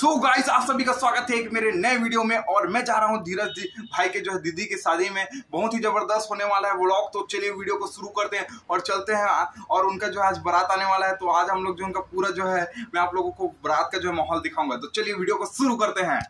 So guys आप सभी का स्वागत है एक मेरे नए वीडियो में। और मैं जा रहा हूँ धीरज भाई के जो है दीदी की शादी में, बहुत ही ज़बरदस्त होने वाला है व्लॉग। तो चलिए वीडियो को शुरू करते हैं और चलते हैं। और उनका जो है आज बारात आने वाला है, तो आज हम लोग जो उनका पूरा जो है मैं आप लोगों को बारात का जो है माहौल दिखाऊंगा। तो चलिए वीडियो को शुरू करते हैं।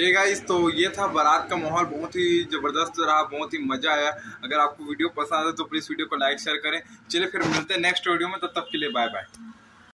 ये गाइस तो ये था बारात का माहौल, बहुत ही ज़बरदस्त रहा, बहुत ही मज़ा आया। अगर आपको वीडियो पसंद आया तो प्लीज़ वीडियो को लाइक शेयर करें। चलिए फिर मिलते हैं नेक्स्ट वीडियो में, तब तक के लिए बाय बाय।